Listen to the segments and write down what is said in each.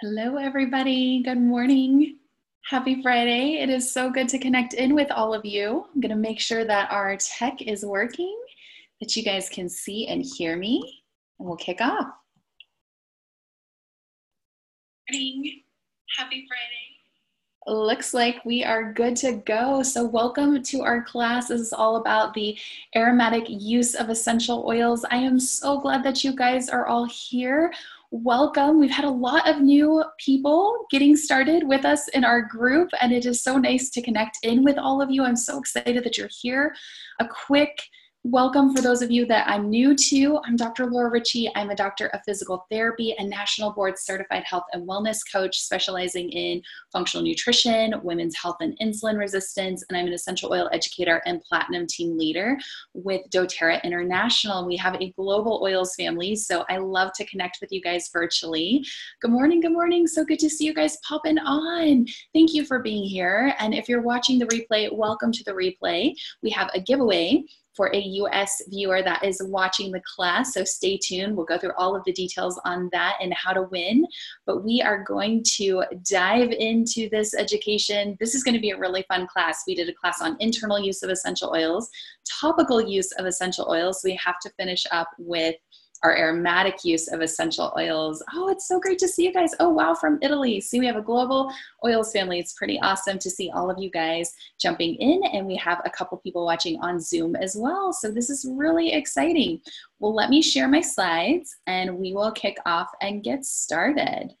Hello, everybody. Good morning. Happy Friday. It is so good to connect in with all of you. I'm going to make sure that our tech is working, that you guys can see and hear me, and we'll kick off. Good morning. Happy Friday. Looks like we are good to go. So welcome to our class. This is all about the aromatic use of essential oils. I am so glad that you guys are all here. Welcome. We've had a lot of new people getting started with us in our group, and it is so nice to connect in with all of you. I'm so excited that you're here. A quick welcome for those of you that I'm new to. I'm Dr. Laura Ricci. I'm a doctor of physical therapy and national board certified health and wellness coach specializing in functional nutrition, women's health and insulin resistance, and I'm an essential oil educator and platinum team leader with doTERRA International. We have a global oils family, so I love to connect with you guys virtually. Good morning, good morning. So good to see you guys popping on. Thank you for being here, and if you're watching the replay, welcome to the replay. We have a giveaway for a US viewer that is watching the class, so stay tuned. We'll go through all of the details on that and how to win, but we are going to dive into this education. This is going to be a really fun class. We did a class on internal use of essential oils, topical use of essential oils. We have to finish up with our aromatic use of essential oils. Oh, it's so great to see you guys. Oh, wow, from Italy. See, we have a global oils family. It's pretty awesome to see all of you guys jumping in, and we have a couple people watching on Zoom as well. So this is really exciting. Well, let me share my slides, and we will kick off and get started.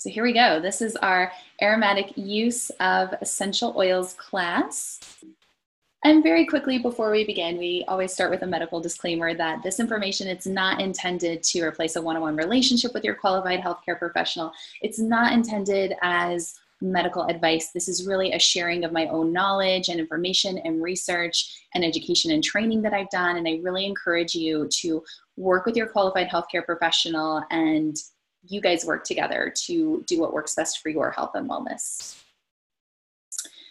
So here we go. This is our aromatic use of essential oils class. And very quickly before we begin, we always start with a medical disclaimer that this information, it's not intended to replace a one-on-one relationship with your qualified healthcare professional. It's not intended as medical advice. This is really a sharing of my own knowledge and information and research and education and training that I've done. And I really encourage you to work with your qualified healthcare professional, and you guys work together to do what works best for your health and wellness.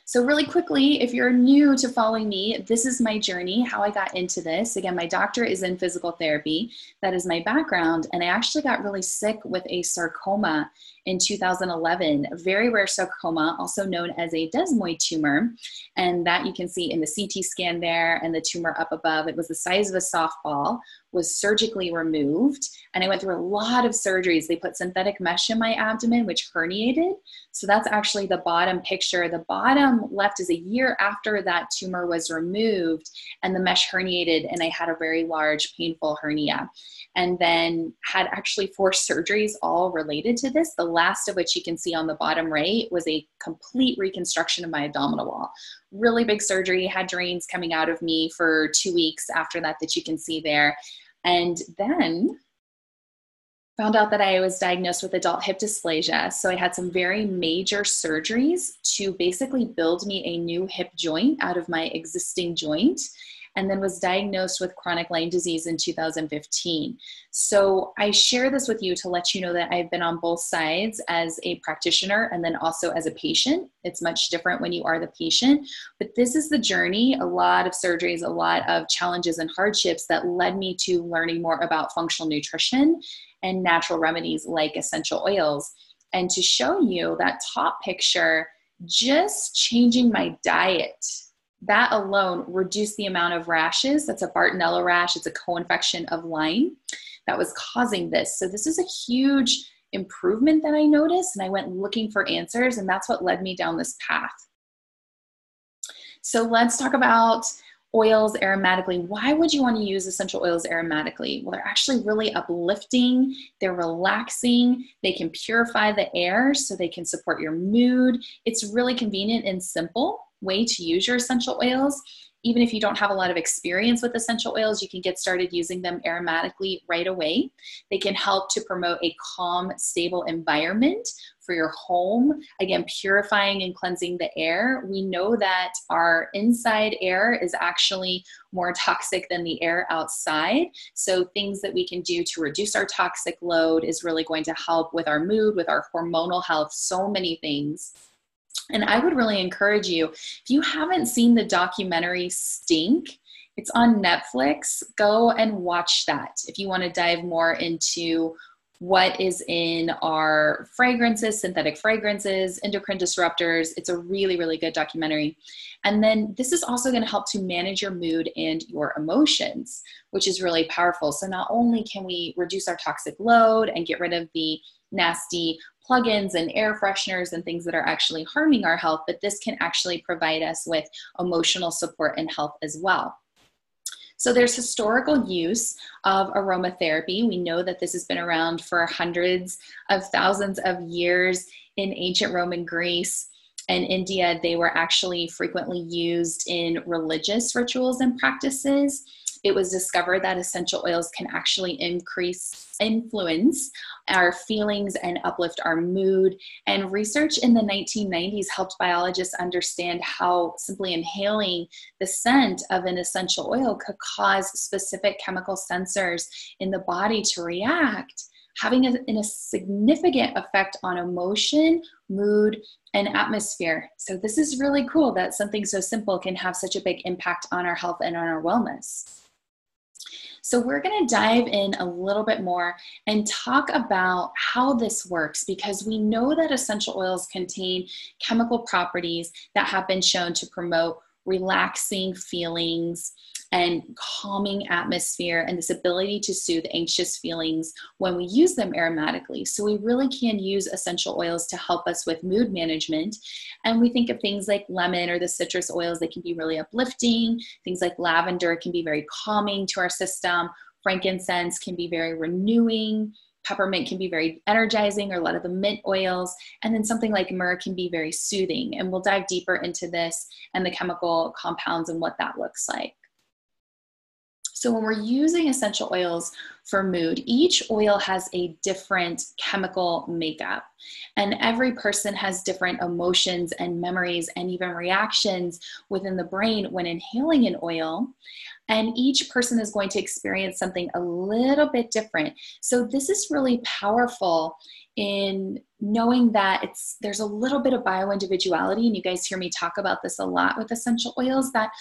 So really quickly, if you're new to following me, this is my journey, how I got into this. Again, my doctorate is in physical therapy. That is my background. And I actually got really sick with a sarcoma in 2011, a very rare sarcoma, also known as a desmoid tumor. And that you can see in the CT scan there and the tumor up above. It was the size of a softball, was surgically removed. And I went through a lot of surgeries. They put synthetic mesh in my abdomen, which herniated. So that's actually the bottom picture. The bottom left is a year after that tumor was removed and the mesh herniated, and I had a very large painful hernia, and then had actually 4 surgeries all related to this. The last of which you can see on the bottom right was a complete reconstruction of my abdominal wall. Really big surgery, had drains coming out of me for 2 weeks after that, that you can see there. And then found out that I was diagnosed with adult hip dysplasia. So I had some very major surgeries to basically build me a new hip joint out of my existing joint, and then was diagnosed with chronic Lyme disease in 2015. So I share this with you to let you know that I've been on both sides as a practitioner and then also as a patient. It's much different when you are the patient, but this is the journey, a lot of surgeries, a lot of challenges and hardships that led me to learning more about functional nutrition and natural remedies like essential oils. And to show you that top picture, just changing my diet, that alone reduced the amount of rashes. That's a Bartonella rash. It's a co-infection of Lyme that was causing this. So this is a huge improvement that I noticed, and I went looking for answers, and that's what led me down this path. So let's talk about oils aromatically. Why would you want to use essential oils aromatically? Well, they're actually really uplifting. They're relaxing. They can purify the air, so they can support your mood. It's really convenient and simple way to use your essential oils. Even if you don't have a lot of experience with essential oils, you can get started using them aromatically right away. They can help to promote a calm, stable environment for your home. Again, purifying and cleansing the air. We know that our inside air is actually more toxic than the air outside. So things that we can do to reduce our toxic load is really going to help with our mood, with our hormonal health, so many things. And I would really encourage you, if you haven't seen the documentary Stink, It's on Netflix. Go and watch that if you want to dive more into what is in our fragrances, synthetic fragrances, endocrine disruptors. It's a really, really good documentary. And then this is also going to help to manage your mood and your emotions, which is really powerful. So not only can we reduce our toxic load and get rid of the nasty plugins and air fresheners and things that are actually harming our health, but this can actually provide us with emotional support and health as well. So there's historical use of aromatherapy. We know that this has been around for hundreds of thousands of years. In ancient Rome and Greece and India, they were actually frequently used in religious rituals and practices. It was discovered that essential oils can actually influence our feelings and uplift our mood. And research in the 1990s helped biologists understand how simply inhaling the scent of an essential oil could cause specific chemical sensors in the body to react, having a significant effect on emotion, mood, and atmosphere. So this is really cool that something so simple can have such a big impact on our health and on our wellness. So we're going to dive in a little bit more and talk about how this works, because we know that essential oils contain chemical properties that have been shown to promote relaxing feelings and calming atmosphere, and this ability to soothe anxious feelings when we use them aromatically. So we really can use essential oils to help us with mood management. And we think of things like lemon or the citrus oils, they can be really uplifting. Things like lavender can be very calming to our system. Frankincense can be very renewing. Peppermint can be very energizing, or a lot of the mint oils. And then something like myrrh can be very soothing. And we'll dive deeper into this and the chemical compounds and what that looks like. So when we're using essential oils for mood, each oil has a different chemical makeup, and every person has different emotions and memories and even reactions within the brain when inhaling an oil. And each person is going to experience something a little bit different. So this is really powerful in knowing that there's a little bit of bioindividuality, and you guys hear me talk about this a lot with essential oils, that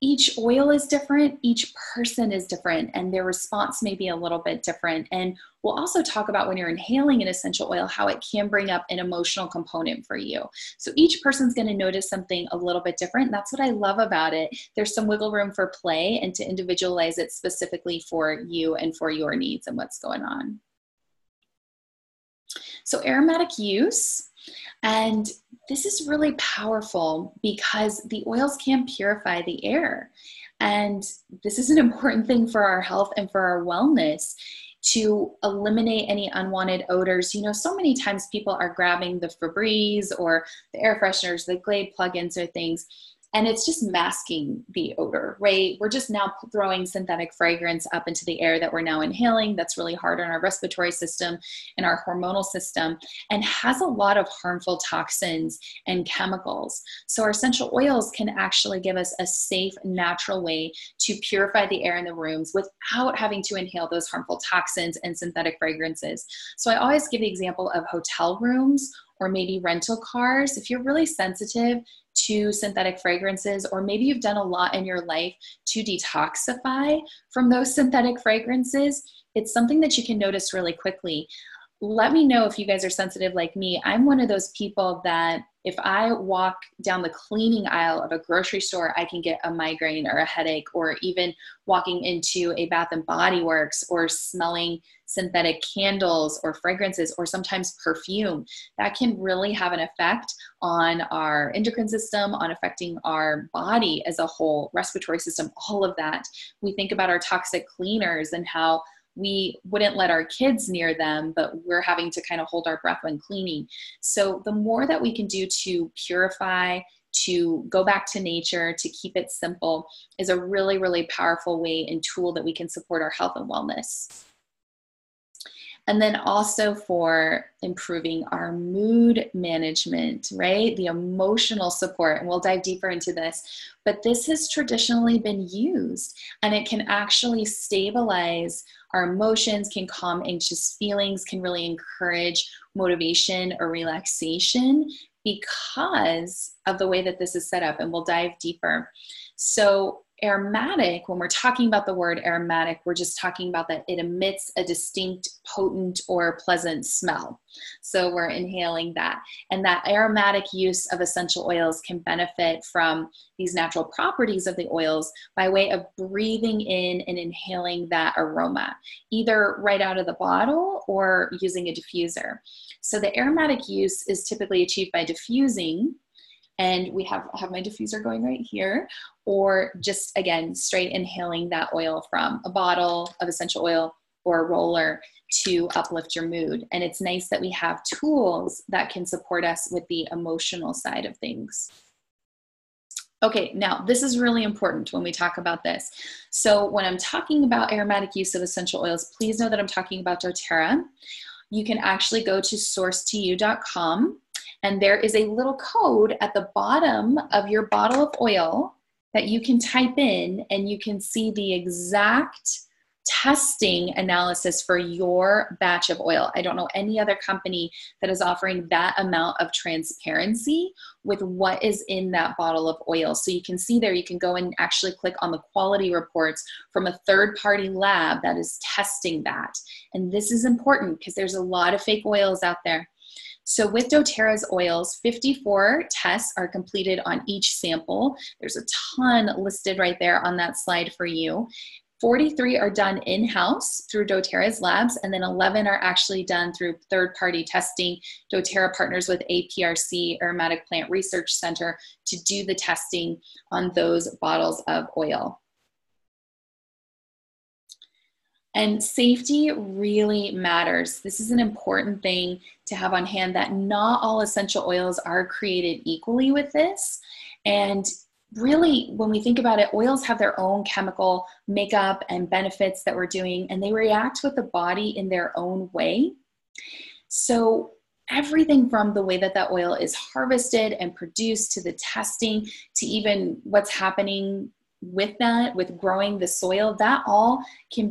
each oil is different, each person is different, and their response may be a little bit different. And we'll also talk about when you're inhaling an essential oil, how it can bring up an emotional component for you. So each person's going to notice something a little bit different. That's what I love about it. There's some wiggle room for play and to individualize it specifically for you and for your needs and what's going on. So aromatic use. And this is really powerful because the oils can purify the air. And this is an important thing for our health and for our wellness, to eliminate any unwanted odors. You know, so many times people are grabbing the Febreze or the air fresheners, the Glade plugins or things, and it's just masking the odor, right? We're just now throwing synthetic fragrance up into the air that we're now inhaling. That's really hard on our respiratory system and our hormonal system, and has a lot of harmful toxins and chemicals. So our essential oils can actually give us a safe, natural way to purify the air in the rooms without having to inhale those harmful toxins and synthetic fragrances. So I always give the example of hotel rooms or maybe rental cars. If you're really sensitive to synthetic fragrances, or maybe you've done a lot in your life to detoxify from those synthetic fragrances, it's something that you can notice really quickly. Let me know if you guys are sensitive like me. I'm one of those people that if I walk down the cleaning aisle of a grocery store, I can get a migraine or a headache, or even walking into a Bath and Body Works or smelling synthetic candles or fragrances, or sometimes perfume. That can really have an effect on our endocrine system, on affecting our body as a whole, respiratory system, all of that. We think about our toxic cleaners and how we wouldn't let our kids near them, but we're having to kind of hold our breath when cleaning. So the more that we can do to purify, to go back to nature, to keep it simple, is a really, really powerful way and tool that we can support our health and wellness. And then also for improving our mood management, right? The emotional support, and we'll dive deeper into this, but this has traditionally been used, and it can actually stabilize our emotions, can calm anxious feelings, can really encourage motivation or relaxation because of the way that this is set up, and we'll dive deeper. So Aromatic, when we're talking about the word aromatic, we're just talking about that it emits a distinct, potent, or pleasant smell. So we're inhaling that. And that aromatic use of essential oils can benefit from these natural properties of the oils by way of breathing in and inhaling that aroma, either right out of the bottle or using a diffuser. So the aromatic use is typically achieved by diffusing. And we have my diffuser going right here, or just, again, straight inhaling that oil from a bottle of essential oil or a roller to uplift your mood. And it's nice that we have tools that can support us with the emotional side of things. Okay, now this is really important when we talk about this. So when I'm talking about aromatic use of essential oils, please know that I'm talking about doTERRA. You can actually go to sourcetoyou.com. And there is a little code at the bottom of your bottle of oil that you can type in, and you can see the exact testing analysis for your batch of oil. I don't know any other company that is offering that amount of transparency with what is in that bottle of oil. So you can see there, you can go and actually click on the quality reports from a third-party lab that is testing that. And this is important because there's a lot of fake oils out there. So with doTERRA's oils, 54 tests are completed on each sample. There's a ton listed right there on that slide for you. 43 are done in-house through doTERRA's labs, and then 11 are actually done through third-party testing. doTERRA partners with APRC, Aromatic Plant Research Center, to do the testing on those bottles of oil. And safety really matters. This is an important thing to have on hand, that not all essential oils are created equally with this. And really, when we think about it, oils have their own chemical makeup and benefits that we're doing, and they react with the body in their own way. So everything from the way that that oil is harvested and produced, to the testing, to even what's happening with that, with growing the soil, that all can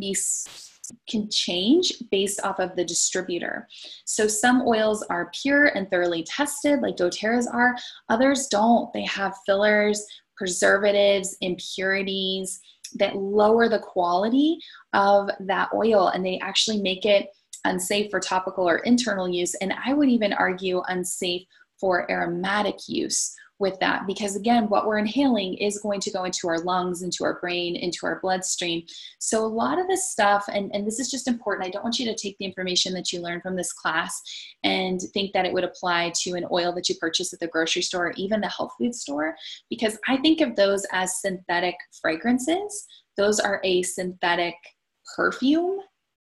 change based off of the distributor. So some oils are pure and thoroughly tested, like doTERRA's are. Others don't. They have fillers, preservatives, impurities that lower the quality of that oil, and they actually make it unsafe for topical or internal use. And I would even argue unsafe for aromatic use with that, because again, what we're inhaling is going to go into our lungs, into our brain, into our bloodstream. So a lot of this stuff, and this is just important, I don't want you to take the information that you learn from this class and think that it would apply to an oil that you purchase at the grocery store, or even the health food store, because I think of those as synthetic fragrances. Those are a synthetic perfume.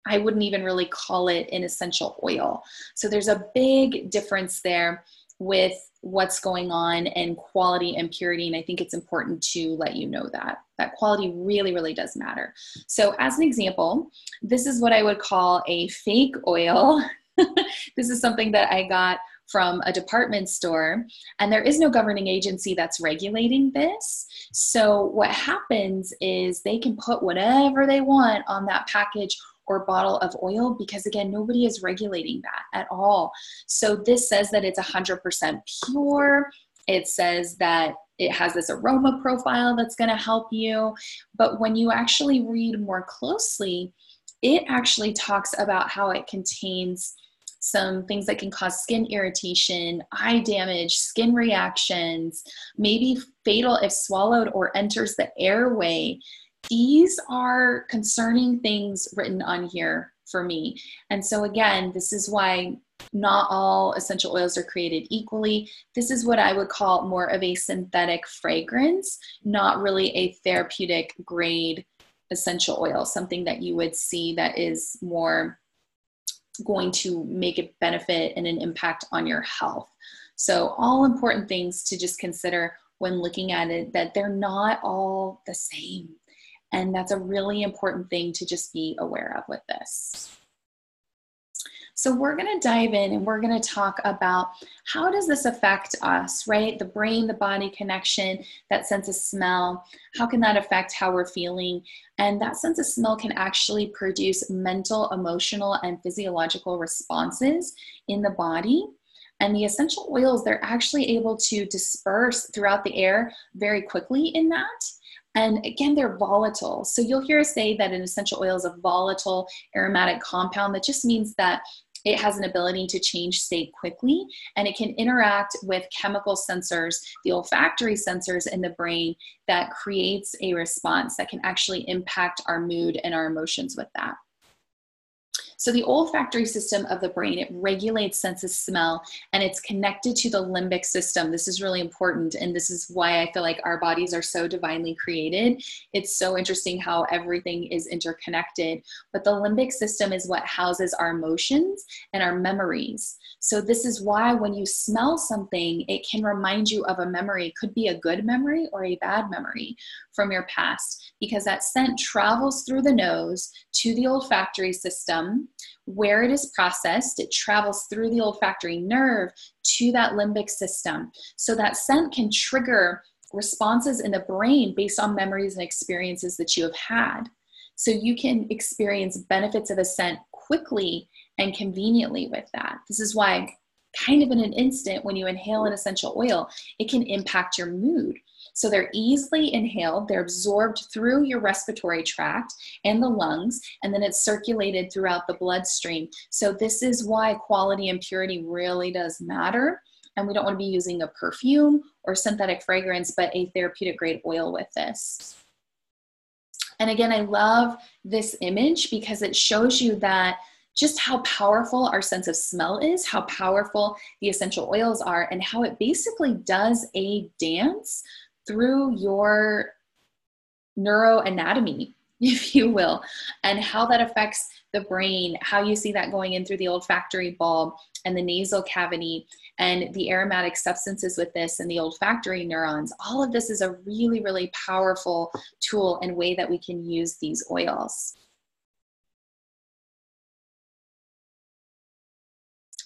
I wouldn't even really call it an essential oil. So there's a big difference there with what's going on and quality and purity. And I think it's important to let you know that that quality really, really does matter. So as an example, this is what I would call a fake oil. This is something that I got from a department store, and there is no governing agency that's regulating this. So what happens is they can put whatever they want on that package or bottle of oil, because again, nobody is regulating that at all. So this says that it's 100% pure. It says that it has this aroma profile that's gonna help you. But when you actually read more closely, it actually talks about how it contains some things that can cause skin irritation, eye damage, skin reactions, maybe fatal if swallowed or enters the airway. These are concerning things written on here for me. And so again, this is why not all essential oils are created equally. This is what I would call more of a synthetic fragrance, not really a therapeutic grade essential oil, something that you would see that is more going to make a benefit and an impact on your health. So all important things to just consider when looking at it, that they're not all the same. And that's a really important thing to just be aware of with this. So we're gonna dive in and we're gonna talk about how does this affect us, right? The brain, the body connection, that sense of smell, how can that affect how we're feeling? And that sense of smell can actually produce mental, emotional, and physiological responses in the body. And the essential oils, they're actually able to disperse throughout the air very quickly in that. And again, they're volatile. So you'll hear us say that an essential oil is a volatile aromatic compound. That just means that it has an ability to change state quickly, and it can interact with chemical sensors, the olfactory sensors in the brain, that creates a response that can actually impact our mood and our emotions with that. So the olfactory system of the brain, it regulates sense of smell, and it's connected to the limbic system. This is really important, and this is why I feel like our bodies are so divinely created. It's so interesting how everything is interconnected, but the limbic system is what houses our emotions and our memories. So this is why when you smell something, it can remind you of a memory. It could be a good memory or a bad memory from your past, because that scent travels through the nose to the olfactory system, where it is processed. It travels through the olfactory nerve to that limbic system. So that scent can trigger responses in the brain based on memories and experiences that you have had. So you can experience benefits of a scent quickly and conveniently with that. This is why, kind of in an instant, when you inhale an essential oil, it can impact your mood. So they're easily inhaled, they're absorbed through your respiratory tract and the lungs, and then it's circulated throughout the bloodstream. So this is why quality and purity really does matter. And we don't want to be using a perfume or synthetic fragrance, but a therapeutic grade oil with this. And again, I love this image because it shows you that just how powerful our sense of smell is, how powerful the essential oils are, and how it basically does a dance through your neuroanatomy, if you will, and how that affects the brain, how you see that going in through the olfactory bulb and the nasal cavity and the aromatic substances with this and the olfactory neurons. All of this is a really, really powerful tool and way that we can use these oils.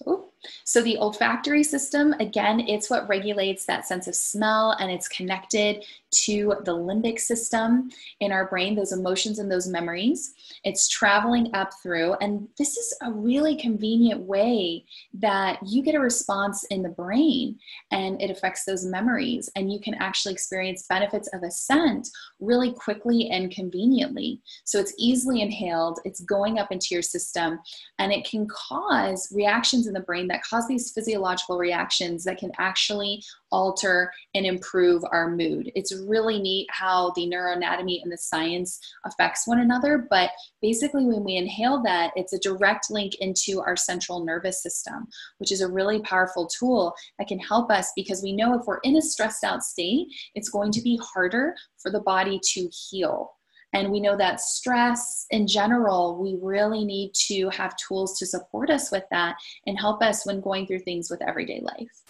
Ooh. So the olfactory system, again, it's what regulates that sense of smell, and it's connected to the limbic system in our brain, those emotions and those memories. It's traveling up through, and this is a really convenient way that you get a response in the brain, and it affects those memories, and you can actually experience benefits of a scent really quickly and conveniently. So it's easily inhaled, it's going up into your system, and it can cause reactions in the brain that cause these physiological reactions that can actually alter and improve our mood. It's really neat how the neuroanatomy and the science affects one another, but basically when we inhale that, it's a direct link into our central nervous system, which is a really powerful tool that can help us, because we know if we're in a stressed out state, it's going to be harder for the body to heal. And we know that stress in general, we really need to have tools to support us with that and help us when going through things with everyday life.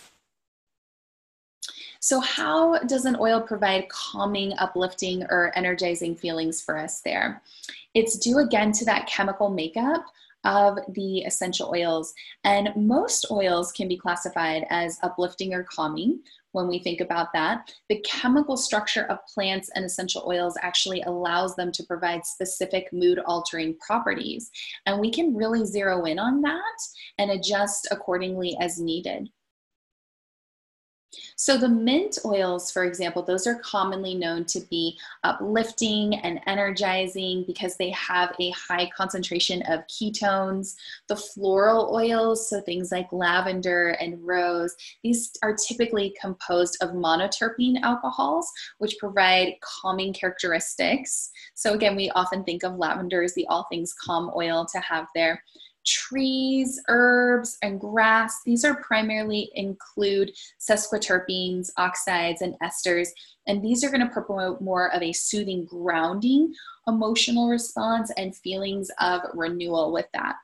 So how does an oil provide calming, uplifting, or energizing feelings for us there? It's due again to that chemical makeup of the essential oils. And most oils can be classified as uplifting or calming. When we think about that, the chemical structure of plants and essential oils actually allows them to provide specific mood altering properties. And we can really zero in on that and adjust accordingly as needed. So the mint oils, for example, those are commonly known to be uplifting and energizing because they have a high concentration of ketones. The floral oils, so things like lavender and rose, these are typically composed of monoterpene alcohols, which provide calming characteristics. So again, we often think of lavender as the all things calm oil to have there. Trees, herbs, and grass, these are primarily include sesquiterpenes, oxides, and esters, and these are going to promote more of a soothing, grounding emotional response and feelings of renewal with that.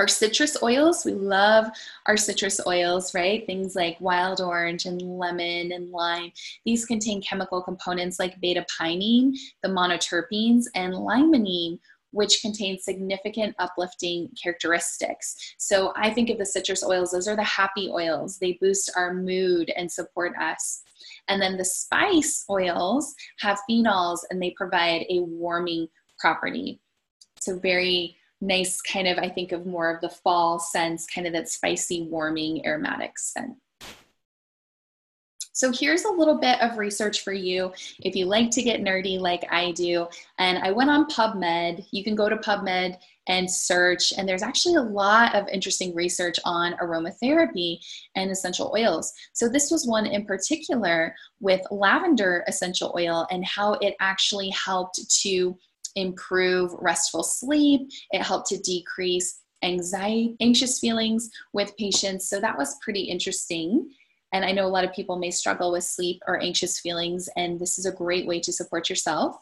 Our citrus oils, we love our citrus oils, right? Things like wild orange and lemon and lime. These contain chemical components like beta-pinene, the monoterpenes, and limonene, which contains significant uplifting characteristics. So I think of the citrus oils, those are the happy oils. They boost our mood and support us. And then the spice oils have phenols, and they provide a warming property. So very nice, kind of, I think of more of the fall scents, kind of that spicy, warming, aromatic scent. So here's a little bit of research for you if you like to get nerdy like I do. And I went on PubMed. You can go to PubMed and search, and there's actually a lot of interesting research on aromatherapy and essential oils. So this was one in particular with lavender essential oil and how it actually helped to improve restful sleep. It helped to decrease anxiety, anxious feelings with patients. So that was pretty interesting. And I know a lot of people may struggle with sleep or anxious feelings, and this is a great way to support yourself.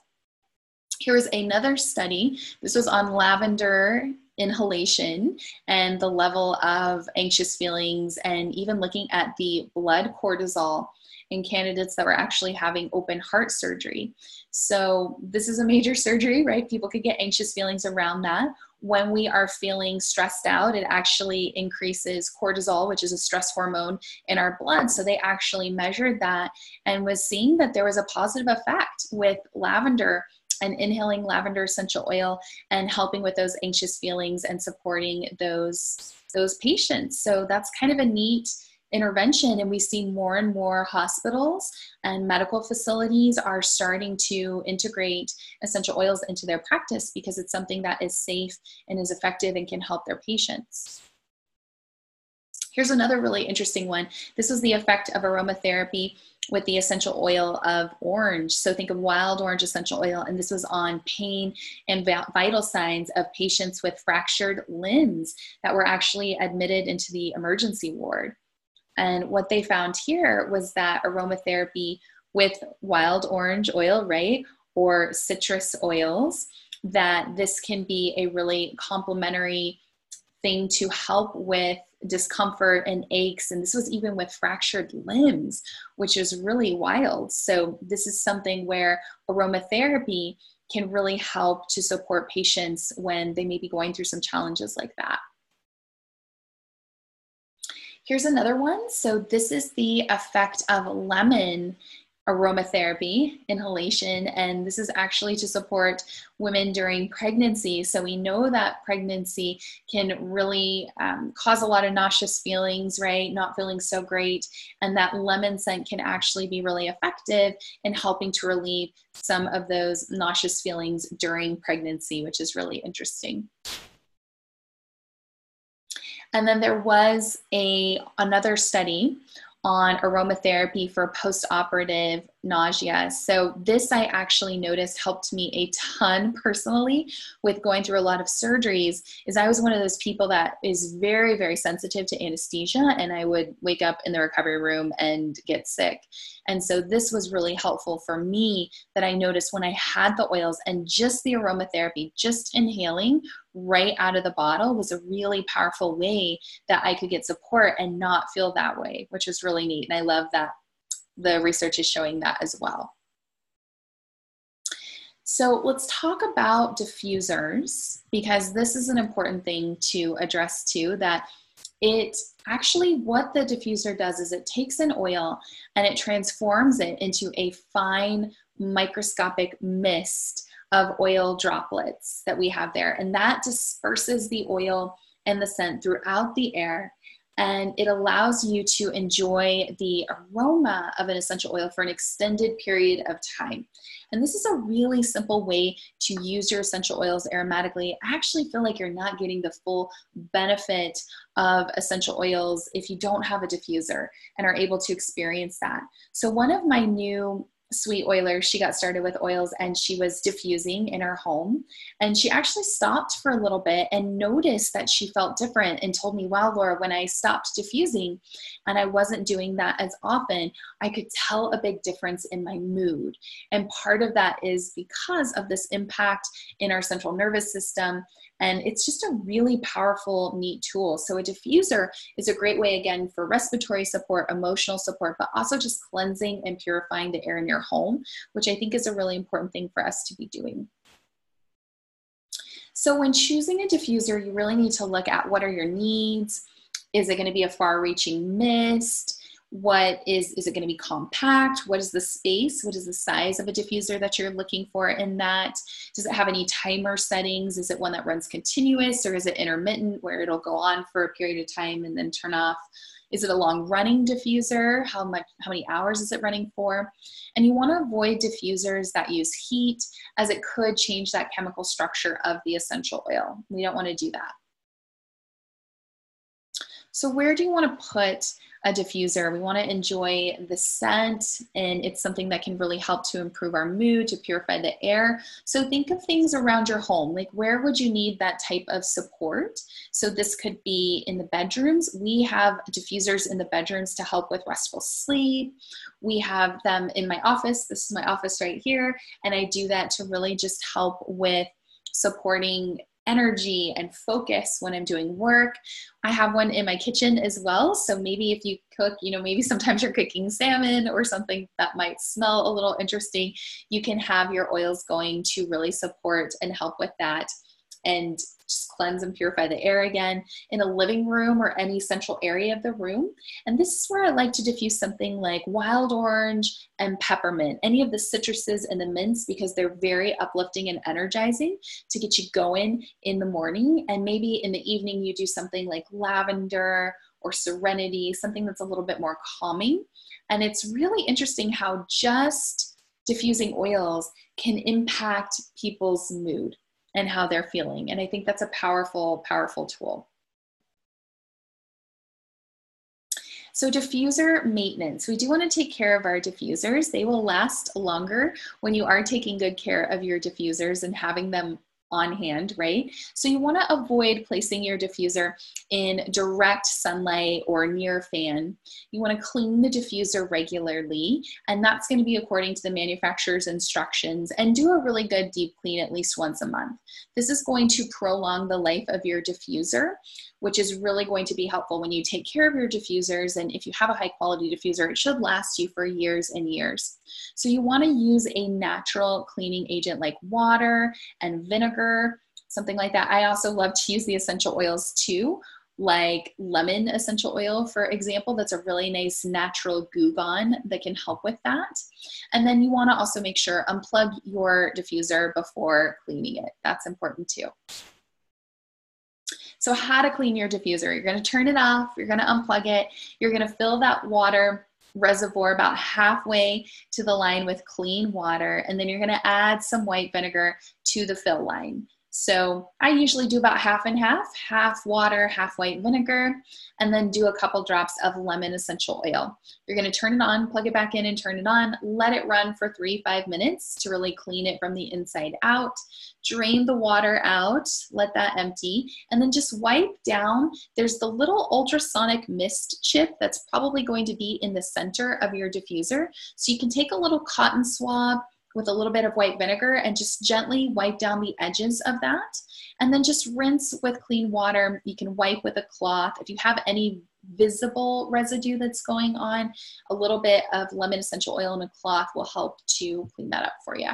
Here's another study. This was on lavender inhalation and the level of anxious feelings, and even looking at the blood cortisol in candidates that were actually having open heart surgery. So this is a major surgery, right? People could get anxious feelings around that. When we are feeling stressed out, it actually increases cortisol, which is a stress hormone in our blood. So they actually measured that and was seeing that there was a positive effect with lavender and inhaling lavender essential oil and helping with those anxious feelings and supporting those patients. So that's kind of a neat intervention, and we see more and more hospitals and medical facilities are starting to integrate essential oils into their practice because it's something that is safe and is effective and can help their patients. Here's another really interesting one. This was the effect of aromatherapy with the essential oil of orange. So think of wild orange essential oil, and this was on pain and vital signs of patients with fractured limbs that were actually admitted into the emergency ward. And what they found here was that aromatherapy with wild orange oil, right, or citrus oils, that this can be a really complementary thing to help with discomfort and aches. And this was even with fractured limbs, which is really wild. So this is something where aromatherapy can really help to support patients when they may be going through some challenges like that. Here's another one. So this is the effect of lemon aromatherapy inhalation, and this is actually to support women during pregnancy. So we know that pregnancy can really cause a lot of nauseous feelings, right? Not feeling so great, and that lemon scent can actually be really effective in helping to relieve some of those nauseous feelings during pregnancy, which is really interesting. And then there was another study on aromatherapy for postoperative nausea. So this I actually noticed helped me a ton personally with going through a lot of surgeries, is I was one of those people that is very, very sensitive to anesthesia, and I would wake up in the recovery room and get sick. And so this was really helpful for me, that I noticed when I had the oils and just the aromatherapy, just inhaling right out of the bottle was a really powerful way that I could get support and not feel that way, which was really neat. And I love that the research is showing that as well. So let's talk about diffusers, because this is an important thing to address too, that it actually, what the diffuser does is it takes an oil and it transforms it into a fine microscopic mist of oil droplets that we have there. And that disperses the oil and the scent throughout the air, and it allows you to enjoy the aroma of an essential oil for an extended period of time. And this is a really simple way to use your essential oils aromatically. I actually feel like you're not getting the full benefit of essential oils if you don't have a diffuser and are able to experience that. So one of my new sweet oiler, she got started with oils and she was diffusing in her home, and she actually stopped for a little bit and noticed that she felt different and told me, wow, Laura, when I stopped diffusing and I wasn't doing that as often, I could tell a big difference in my mood. And part of that is because of this impact in our central nervous system, and it's just a really powerful, neat tool. So a diffuser is a great way, again, for respiratory support, emotional support, but also just cleansing and purifying the air in your home, which I think is a really important thing for us to be doing. So when choosing a diffuser, you really need to look at what are your needs. Is it going to be a far-reaching mist? What is it going to be compact? What is the space? What is the size of a diffuser that you're looking for in that? Does it have any timer settings? Is it one that runs continuous, or is it intermittent where it'll go on for a period of time and then turn off? Is it a long running diffuser? How many hours is it running for? And you want to avoid diffusers that use heat, as it could change that chemical structure of the essential oil. We don't want to do that. So where do you want to put a diffuser? We want to enjoy the scent, and it's something that can really help to improve our mood, to purify the air. So think of things around your home, like where would you need that type of support? So this could be in the bedrooms. We have diffusers in the bedrooms to help with restful sleep. We have them in my office. This is my office right here. And I do that to really just help with supporting energy and focus when I'm doing work. I have one in my kitchen as well. So maybe if you cook, you know, maybe sometimes you're cooking salmon or something that might smell a little interesting, you can have your oils going to really support and help with that and just cleanse and purify the air again in a living room or any central area of the room. And this is where I like to diffuse something like wild orange and peppermint, any of the citruses and the mints, because they're very uplifting and energizing to get you going in the morning. And maybe in the evening you do something like lavender or serenity, something that's a little bit more calming. And it's really interesting how just diffusing oils can impact people's mood and how they're feeling. And I think that's a powerful, powerful tool. So diffuser maintenance. We do want to take care of our diffusers. They will last longer when you are taking good care of your diffusers and having them on hand, right? So you want to avoid placing your diffuser in direct sunlight or near fan. You want to clean the diffuser regularly, and that's going to be according to the manufacturer's instructions, and do a really good deep clean at least once a month. This is going to prolong the life of your diffuser, which is really going to be helpful when you take care of your diffusers. And if you have a high quality diffuser, it should last you for years and years. So you want to use a natural cleaning agent like water and vinegar, something like that. I also love to use the essential oils too, like lemon essential oil, for example. That's a really nice natural goo gone that can help with that. And then you want to also make sure unplug your diffuser before cleaning it. That's important too. So how to clean your diffuser. You're going to turn it off. You're going to unplug it. You're going to fill that water reservoir about halfway to the line with clean water. And then you're going to add some white vinegar to the fill line. So I usually do about half and half, half water, half white vinegar, and then do a couple drops of lemon essential oil. You're going to turn it on, plug it back in and turn it on. Let it run for 3 to 5 minutes to really clean it from the inside out. Drain the water out, let that empty, and then just wipe down. There's the little ultrasonic mist chip that's probably going to be in the center of your diffuser. So you can take a little cotton swab with a little bit of white vinegar and just gently wipe down the edges of that. And then just rinse with clean water. You can wipe with a cloth. If you have any visible residue that's going on, a little bit of lemon essential oil and a cloth will help to clean that up for you.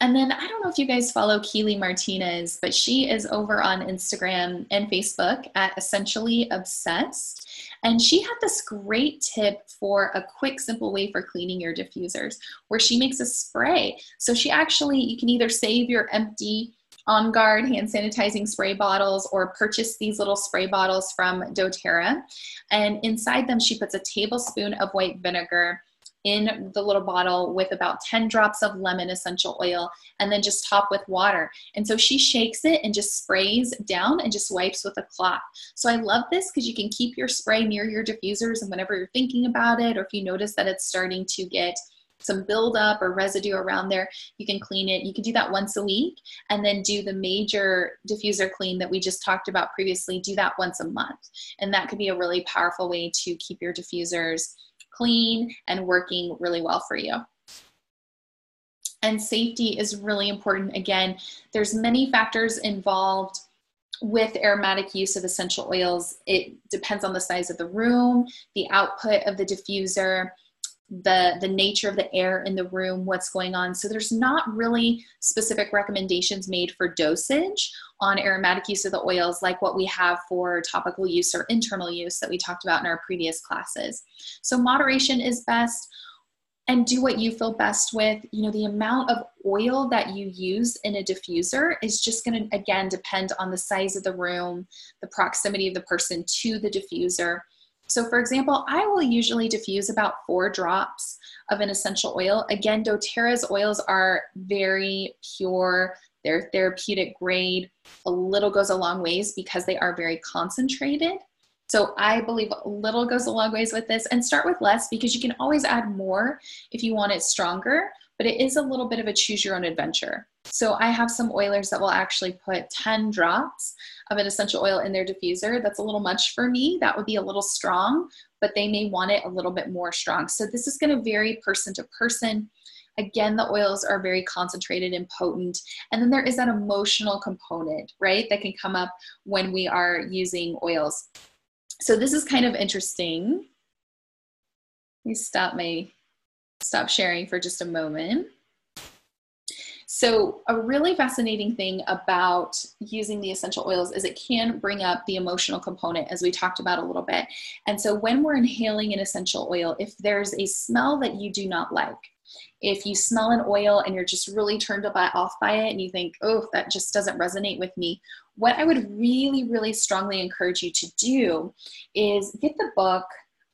And then I don't know if you guys follow Keeley Martinez, but she is over on Instagram and Facebook at Essentially Obsessed. And she had this great tip for a quick, simple way for cleaning your diffusers, where she makes a spray. So she actually, you can either save your empty On Guard hand sanitizing spray bottles or purchase these little spray bottles from doTERRA. And inside them, she puts a tablespoon of white vinegar in the little bottle with about 10 drops of lemon essential oil, and then just top with water. And so she shakes it and just sprays down and just wipes with a cloth. So I love this because you can keep your spray near your diffusers, and whenever you're thinking about it, or if you notice that it's starting to get some buildup or residue around there, you can clean it. You can do that once a week, and then do the major diffuser clean that we just talked about previously. Do that once a month. And that could be a really powerful way to keep your diffusers clean and working really well for you. And safety is really important. Again, there's many factors involved with aromatic use of essential oils. It depends on the size of the room, the output of the diffuser, the nature of the air in the room, what's going on. So there's not really specific recommendations made for dosage on aromatic use of the oils like what we have for topical use or internal use that we talked about in our previous classes. So moderation is best. and do what you feel best with. You know, the amount of oil that you use in a diffuser is just going to, again, depend on the size of the room, the proximity of the person to the diffuser. So for example, I will usually diffuse about 4 drops of an essential oil. Again, doTERRA's oils are very pure. They're therapeutic grade. A little goes a long ways because they are very concentrated. So I believe a little goes a long ways with this, and start with less because you can always add more if you want it stronger, but it is a little bit of a choose your own adventure. So I have some oilers that will actually put 10 drops of an essential oil in their diffuser. That's a little much for me. That would be a little strong, but they may want it a little bit more strong. So this is going to vary person to person. Again, the oils are very concentrated and potent. And then there is that emotional component, right, that can come up when we are using oils. So this is kind of interesting. Let me stop sharing for just a moment. So a really fascinating thing about using the essential oils is it can bring up the emotional component, as we talked about a little bit. And so when we're inhaling an essential oil, if there's a smell that you do not like, if you smell an oil and you're just really turned off by it and you think, oh, that just doesn't resonate with me, what I would really, really strongly encourage you to do is get the book,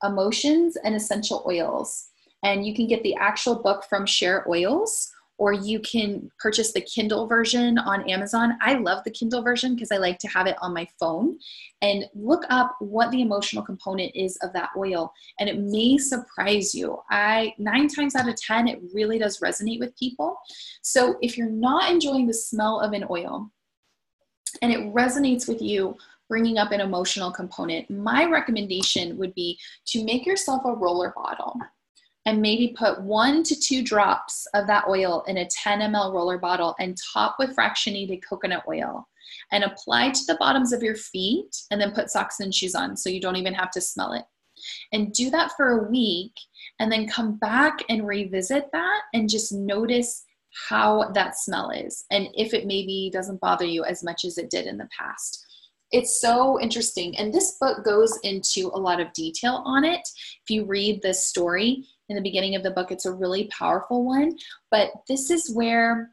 Emotions and Essential Oils. And you can get the actual book from Share Oils, or you can purchase the Kindle version on Amazon. I love the Kindle version because I like to have it on my phone. And look up what the emotional component is of that oil, and it may surprise you. 9 times out of 10, it really does resonate with people. So if you're not enjoying the smell of an oil and it resonates with you, bringing up an emotional component, my recommendation would be to make yourself a roller bottle, and maybe put 1 to 2 drops of that oil in a 10 ml roller bottle and top with fractionated coconut oil and apply to the bottoms of your feet, and then put socks and shoes on so you don't even have to smell it. And do that for a week, and then come back and revisit that and just notice how that smell is, and if it maybe doesn't bother you as much as it did in the past. It's so interesting. And this book goes into a lot of detail on it. If you read this story in the beginning of the book, it's a really powerful one. But this is where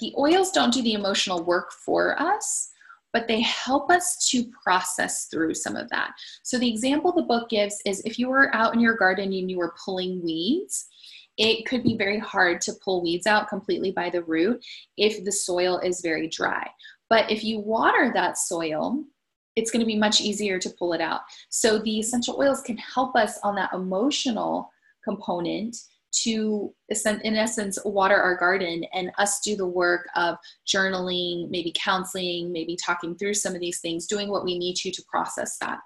the oils don't do the emotional work for us, but they help us to process through some of that. So the example the book gives is if you were out in your garden and you were pulling weeds, it could be very hard to pull weeds out completely by the root if the soil is very dry. But if you water that soil, it's going to be much easier to pull it out. So the essential oils can help us on that emotional component to, in essence, water our garden, and us do the work of journaling, maybe counseling, maybe talking through some of these things, doing what we need to process that.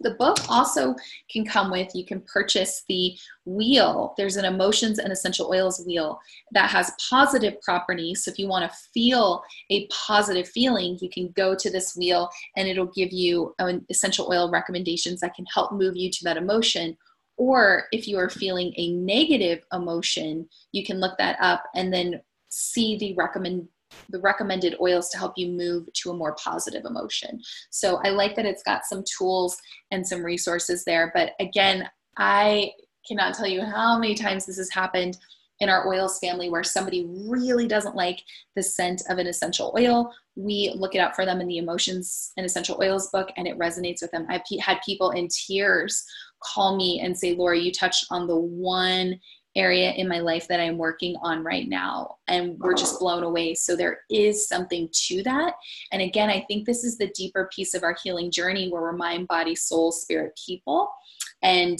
The book also can come with, you can purchase the wheel. There's an Emotions and Essential Oils wheel that has positive properties. So if you want to feel a positive feeling, you can go to this wheel and it'll give you essential oil recommendations that can help move you to that emotion. Or if you are feeling a negative emotion, you can look that up and then see the recommended oils to help you move to a more positive emotion. So I like that it's got some tools and some resources there. But again, I cannot tell you how many times this has happened in our oils family where somebody really doesn't like the scent of an essential oil. We look it up for them in the Emotions and Essential Oils book, and it resonates with them. I've had people in tears call me and say, Laura, you touched on the one area in my life that I'm working on right now. And we're just blown away. So there is something to that. And again, I think this is the deeper piece of our healing journey where we're mind, body, soul, spirit, people, and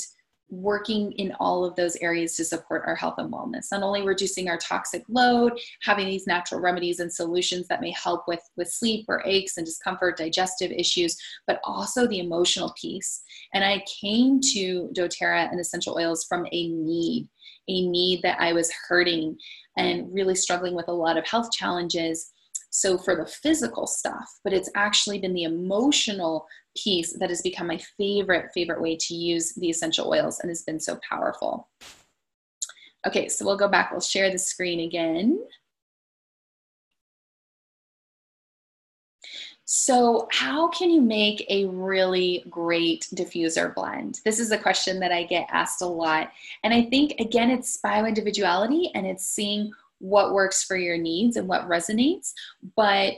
working in all of those areas to support our health and wellness. Not only reducing our toxic load, having these natural remedies and solutions that may help with sleep or aches and discomfort, digestive issues, but also the emotional piece. And I came to doTERRA and essential oils from a need that I was hurting and really struggling with a lot of health challenges. So for the physical stuff, but it's actually been the emotional piece that has become my favorite way to use the essential oils, and has been so powerful. Okay, so we'll go back, we'll share the screen again. So how can you make a really great diffuser blend? This is a question that I get asked a lot. And I think, again, it's bioindividuality and it's seeing what works for your needs and what resonates. But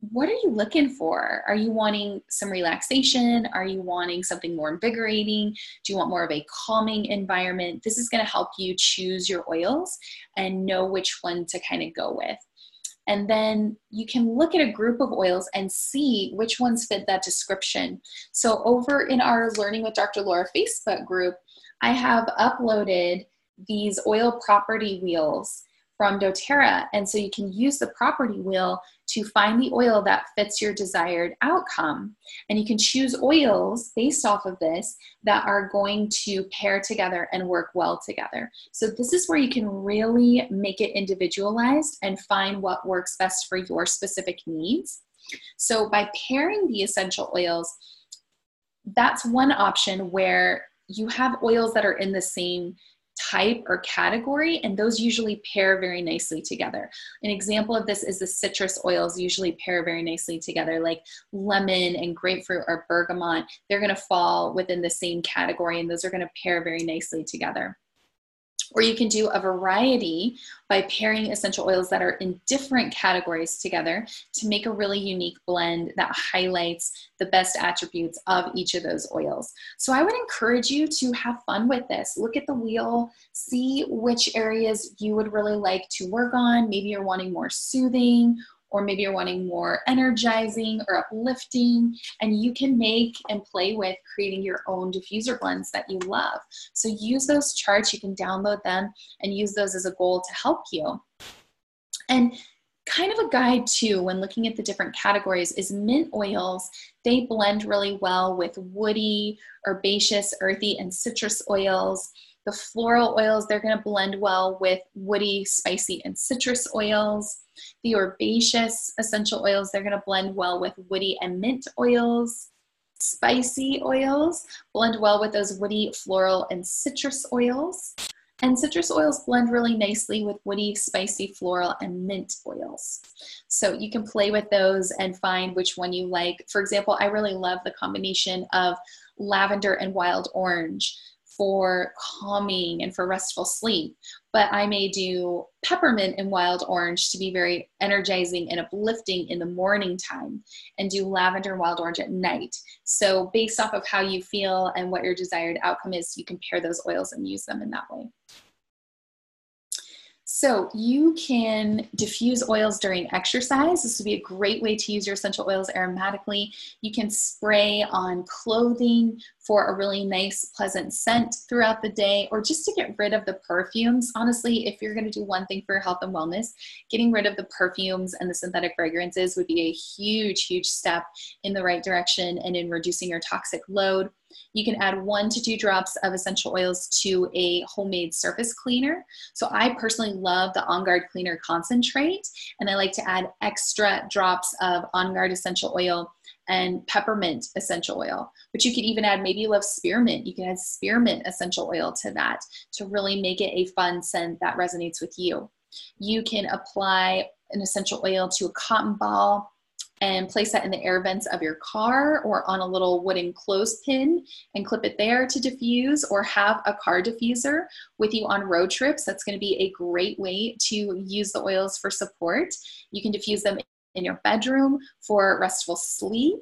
what are you looking for? Are you wanting some relaxation? Are you wanting something more invigorating? Do you want more of a calming environment? This is going to help you choose your oils and know which one to kind of go with. And then you can look at a group of oils and see which ones fit that description. So over in our Learning with Dr. Laura Facebook group, I have uploaded these oil property wheels from doTERRA. And so you can use the property wheel to find the oil that fits your desired outcome. And you can choose oils based off of this that are going to pair together and work well together. So this is where you can really make it individualized and find what works best for your specific needs. So by pairing the essential oils, that's one option where you have oils that are in the same type or category, and those usually pair very nicely together. An example of this is the citrus oils usually pair very nicely together, like lemon and grapefruit or bergamot. They're going to fall within the same category, and those are going to pair very nicely together. Or you can do a variety by pairing essential oils that are in different categories together to make a really unique blend that highlights the best attributes of each of those oils. So I would encourage you to have fun with this. Look at the wheel, see which areas you would really like to work on. Maybe you're wanting more soothing, or maybe you're wanting more energizing or uplifting, and you can make and play with creating your own diffuser blends that you love. So use those charts, you can download them and use those as a goal to help you. And kind of a guide too, when looking at the different categories, is mint oils. They blend really well with woody, herbaceous, earthy, and citrus oils. The floral oils, they're going to blend well with woody, spicy, and citrus oils. The herbaceous essential oils, they're going to blend well with woody and mint oils. Spicy oils blend well with those woody, floral, and citrus oils. And citrus oils blend really nicely with woody, spicy, floral, and mint oils. So you can play with those and find which one you like. For example, I really love the combination of lavender and wild orange for calming and for restful sleep, but I may do peppermint and wild orange to be very energizing and uplifting in the morning time, and do lavender and wild orange at night. So based off of how you feel and what your desired outcome is, you can pair those oils and use them in that way. So you can diffuse oils during exercise. This would be a great way to use your essential oils aromatically. You can spray on clothing for a really nice, pleasant scent throughout the day, or just to get rid of the perfumes. Honestly, if you're going to do one thing for your health and wellness, getting rid of the perfumes and the synthetic fragrances would be a huge, huge step in the right direction and in reducing your toxic load. You can add 1 to 2 drops of essential oils to a homemade surface cleaner. So I personally love the On Guard Cleaner Concentrate, and I like to add extra drops of On Guard essential oil and peppermint essential oil. But you could even add, maybe you love spearmint, you can add spearmint essential oil to that to really make it a fun scent that resonates with you. You can apply an essential oil to a cotton ball and place that in the air vents of your car or on a little wooden clothespin and clip it there to diffuse, or have a car diffuser with you on road trips. That's going to be a great way to use the oils for support. You can diffuse them in your bedroom for restful sleep.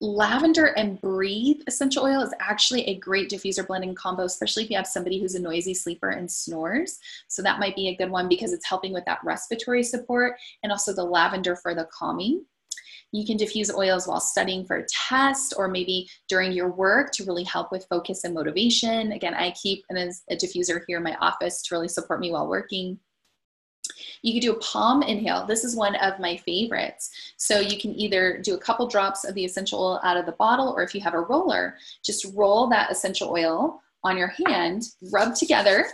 Lavender and Breathe essential oil is actually a great diffuser blending combo, especially if you have somebody who's a noisy sleeper and snores. So that might be a good one because it's helping with that respiratory support, and also the lavender for the calming. You can diffuse oils while studying for a test, or maybe during your work to really help with focus and motivation. Again, I keep a diffuser here in my office to really support me while working. You could do a palm inhale. This is one of my favorites. So you can either do a couple drops of the essential oil out of the bottle, or if you have a roller, just roll that essential oil on your hand, rub together,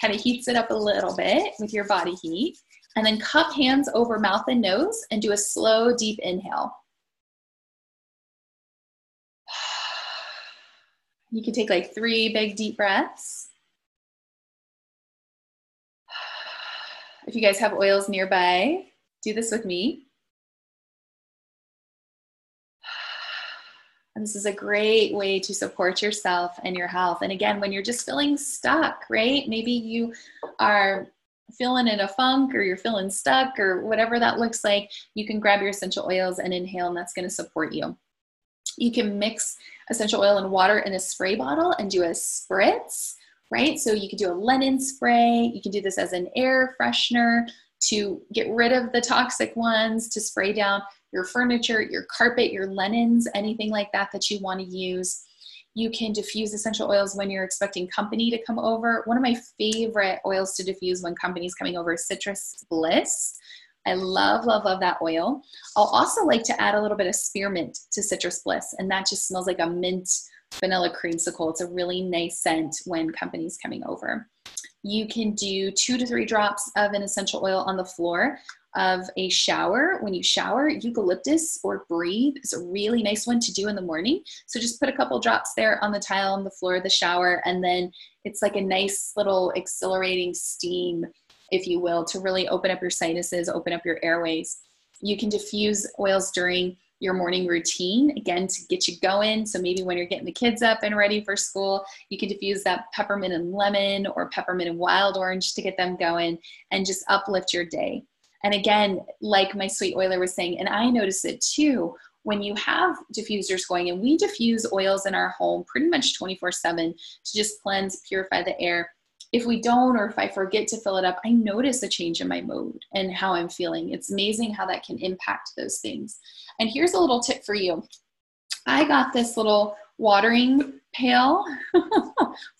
kind of heats it up a little bit with your body heat, and then cup hands over mouth and nose and do a slow, deep inhale. You can take like 3 big deep breaths. If you guys have oils nearby, do this with me. And this is a great way to support yourself and your health. And again, when you're just feeling stuck, right? Maybe you are feeling in a funk or you're feeling stuck or whatever that looks like, you can grab your essential oils and inhale, and that's going to support you. You can mix essential oil and water in a spray bottle and do a spritz, right? So you can do a lemon spray. You can do this as an air freshener to get rid of the toxic ones, to spray down your furniture, your carpet, your linens, anything like that that you want to use. You can diffuse essential oils when you're expecting company to come over. One of my favorite oils to diffuse when company's coming over is Citrus Bliss. I love, love, love that oil. I'll also like to add a little bit of spearmint to Citrus Bliss, and that just smells like a mint vanilla creamsicle. It's a really nice scent when company's coming over. You can do 2 to 3 drops of an essential oil on the floor of a shower. When you shower, eucalyptus or breathe is a really nice one to do in the morning. So just put a couple drops there on the tile on the floor of the shower, and then it's like a nice little exhilarating steam, if you will, to really open up your sinuses, open up your airways. You can diffuse oils during your morning routine, again, to get you going. So maybe when you're getting the kids up and ready for school, you can diffuse that peppermint and lemon or peppermint and wild orange to get them going and just uplift your day. And again, like my sweet oiler was saying, and I notice it too, when you have diffusers going, and we diffuse oils in our home pretty much 24/7 to just cleanse, purify the air. If we don't, or if I forget to fill it up, I notice a change in my mood and how I'm feeling. It's amazing how that can impact those things. And here's a little tip for you. I got this little watering pail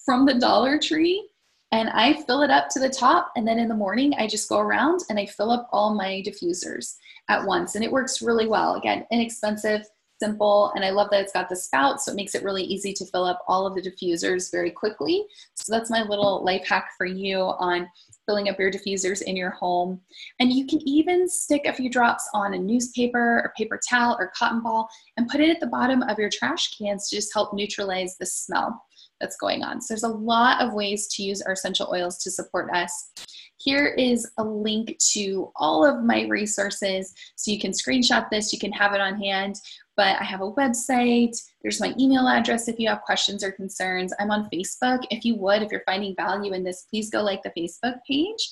from the Dollar Tree, and I fill it up to the top, and then in the morning I just go around and I fill up all my diffusers at once, and it works really well. Again, inexpensive, simple, and I love that it's got the spout, so it makes it really easy to fill up all of the diffusers very quickly. So that's my little life hack for you on filling up your diffusers in your home. And you can even stick a few drops on a newspaper or paper towel or cotton ball and put it at the bottom of your trash cans to just help neutralize the smell that's going on. So there's a lot of ways to use our essential oils to support us. Here is a link to all of my resources, so you can screenshot this, you can have it on hand. But I have a website, there's my email address if you have questions or concerns. I'm on Facebook. If you're finding value in this, please go like the Facebook page.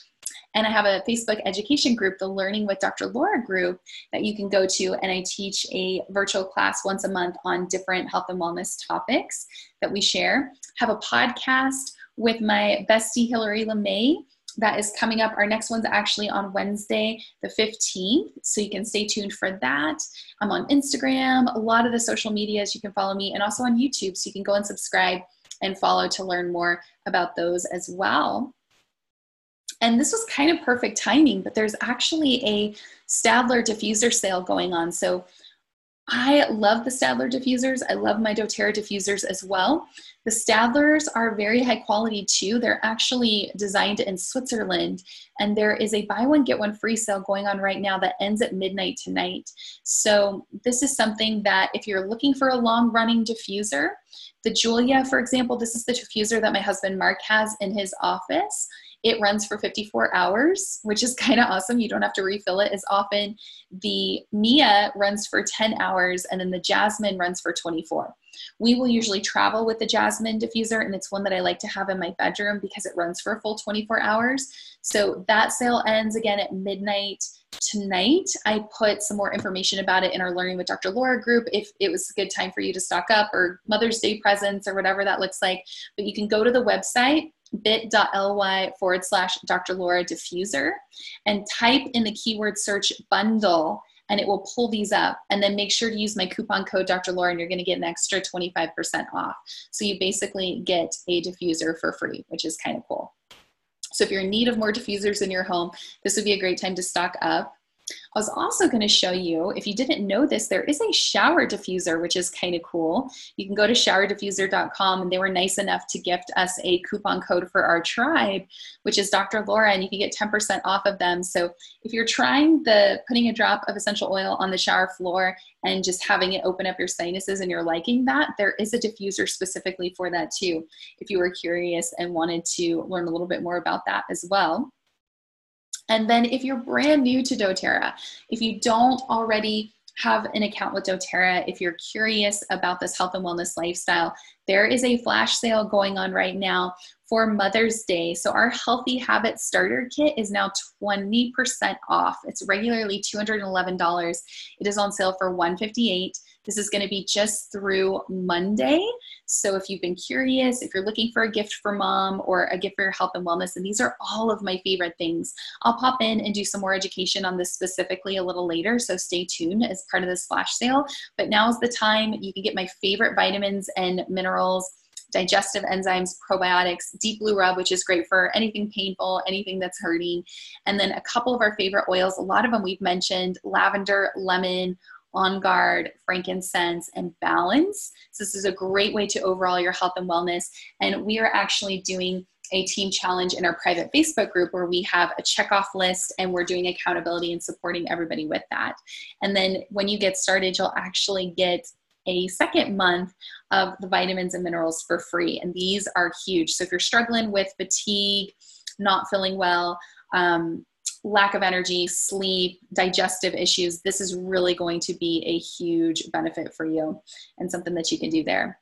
And I have a Facebook education group, the Learning with Dr. Laura group, that you can go to, and I teach a virtual class once a month on different health and wellness topics that we share. I have a podcast with my bestie, Hilary LeMay, that is coming up. Our next one's actually on Wednesday, the 15th. So you can stay tuned for that. I'm on Instagram, a lot of the social medias, you can follow me, and also on YouTube. So you can go and subscribe and follow to learn more about those as well. And this was kind of perfect timing, but there's actually a Stadler diffuser sale going on. So I love the Stadler diffusers. I love my doTERRA diffusers as well. The Stadlers are very high quality too. They're actually designed in Switzerland, and there is a buy one, get one free sale going on right now that ends at midnight tonight. So this is something that if you're looking for a long running diffuser, the Julia, for example, this is the diffuser that my husband Mark has in his office. It runs for 54 hours, which is kind of awesome. You don't have to refill it as often. The Mia runs for 10 hours, and then the Jasmine runs for 24. We will usually travel with the Jasmine diffuser, and it's one that I like to have in my bedroom because it runs for a full 24 hours. So that sale ends again at midnight tonight. I put some more information about it in our Learning with Dr. Laura group if it was a good time for you to stock up, or Mother's Day presents or whatever that looks like. But you can go to the website, bit.ly/Dr. Laura diffuser, and type in the keyword search bundle, and it will pull these up. And then make sure to use my coupon code Dr. Laura, and you're going to get an extra 25% off. So you basically get a diffuser for free, which is kind of cool. So if you're in need of more diffusers in your home, this would be a great time to stock up. I was also going to show you, if you didn't know this, there is a shower diffuser, which is kind of cool. You can go to showerdiffuser.com, and they were nice enough to gift us a coupon code for our tribe, which is Dr. Laura, and you can get 10% off of them. So if you're trying putting a drop of essential oil on the shower floor and just having it open up your sinuses and you're liking that, there is a diffuser specifically for that too, if you were curious and wanted to learn a little bit more about that as well. And then if you're brand new to doTERRA, if you don't already have an account with doTERRA. If you're curious about this health and wellness lifestyle, there is a flash sale going on right now for Mother's Day. So our Healthy Habit Starter Kit is now 20% off. It's regularly $211. It is on sale for $158. This is going to be just through Monday. So if you've been curious, if you're looking for a gift for mom or a gift for your health and wellness, and these are all of my favorite things, I'll pop in and do some more education on this specifically a little later. So stay tuned as part of this flash sale. But now's the time. You can get my favorite vitamins and minerals, digestive enzymes, probiotics, deep blue rub, which is great for anything painful, anything that's hurting. And then a couple of our favorite oils, a lot of them we've mentioned, lavender, lemon, On Guard, frankincense, and balance. So this is a great way to overhaul your health and wellness. And we are actually doing a team challenge in our private Facebook group where we have a checkoff list and we're doing accountability and supporting everybody with that. And then when you get started, you'll actually get a second month of the vitamins and minerals for free. And these are huge. So if you're struggling with fatigue, not feeling well, lack of energy, sleep, digestive issues, this is really going to be a huge benefit for you and something that you can do there.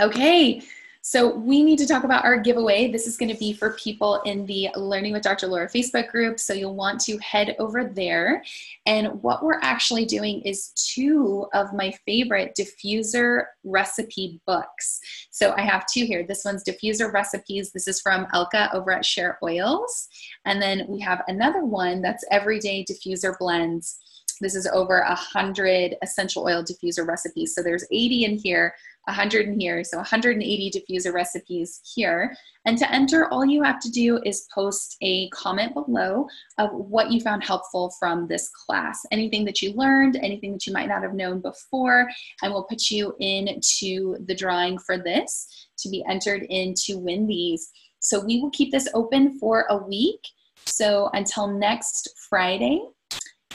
Okay. So we need to talk about our giveaway. This is going to be for people in the Learning with Dr. Laura Facebook group. So you'll want to head over there. And what we're actually doing is two of my favorite diffuser recipe books. So I have two here. This one's Diffuser Recipes. This is from Elka over at Share Oils. And then we have another one that's Everyday Diffuser Blends. This is over 100 essential oil diffuser recipes. So there's 80 in here, 100 in here, so 180 diffuser recipes here. And to enter, all you have to do is post a comment below of what you found helpful from this class, anything that you learned, anything that you might not have known before, and we'll put you into the drawing for this to be entered in to win these. So we will keep this open for a week. So until next Friday,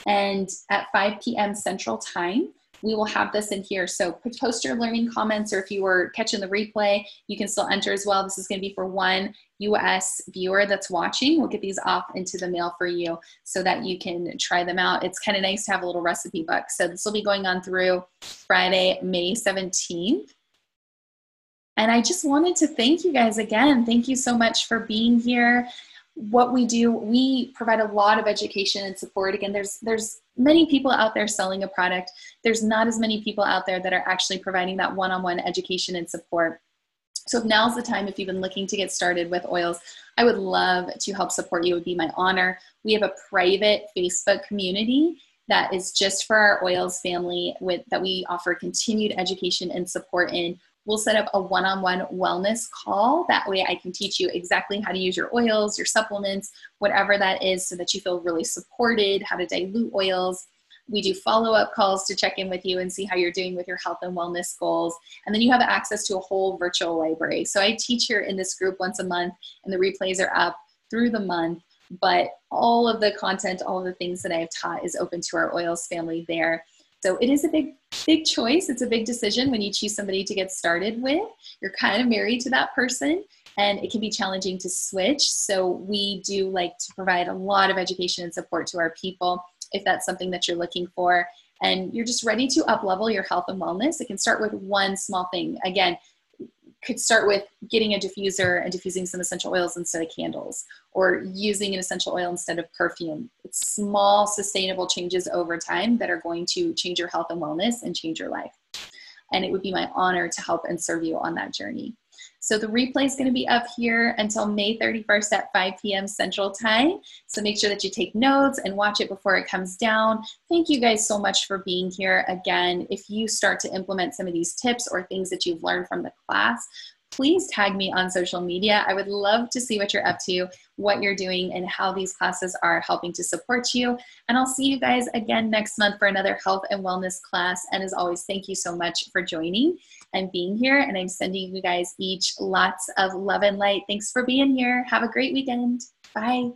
and at 5 p.m. Central Time, we will have this in here. So post your learning comments, or if you were catching the replay, you can still enter as well. This is going to be for one U.S. viewer that's watching. We'll get these off into the mail for you so that you can try them out. It's kind of nice to have a little recipe book. So this will be going on through Friday, May 17th. And I just wanted to thank you guys again. Thank you so much for being here. What we do, we provide a lot of education and support. Again, there's many people out there selling a product. There's not as many people out there that are actually providing that one-on-one education and support. So now's the time, if you've been looking to get started with oils, I would love to help support you. It would be my honor. We have a private Facebook community that is just for our oils family that we offer continued education and support in. We'll set up a one-on-one wellness call. That way I can teach you exactly how to use your oils, your supplements, whatever that is, so that you feel really supported, how to dilute oils. We do follow-up calls to check in with you and see how you're doing with your health and wellness goals. And then you have access to a whole virtual library. So I teach here in this group once a month, and the replays are up through the month. But all of the content, all of the things that I have taught is open to our oils family there. So it is a big choice. It's a big decision when you choose somebody to get started with. You're kind of married to that person, and it can be challenging to switch. So we do like to provide a lot of education and support to our people if that's something that you're looking for. And you're just ready to up-level your health and wellness. It can start with one small thing. Again, could start with getting a diffuser and diffusing some essential oils instead of candles, or using an essential oil instead of perfume. It's small, sustainable changes over time that are going to change your health and wellness and change your life. And it would be my honor to help and serve you on that journey. So the replay is going to be up here until May 31st at 5 p.m. Central Time. So make sure that you take notes and watch it before it comes down. Thank you guys so much for being here. Again, if you start to implement some of these tips or things that you've learned from the class, please tag me on social media. I would love to see what you're up to, what you're doing, and how these classes are helping to support you. And I'll see you guys again next month for another health and wellness class. And as always, thank you so much for joining and being here. And I'm sending you guys each lots of love and light. Thanks for being here. Have a great weekend. Bye.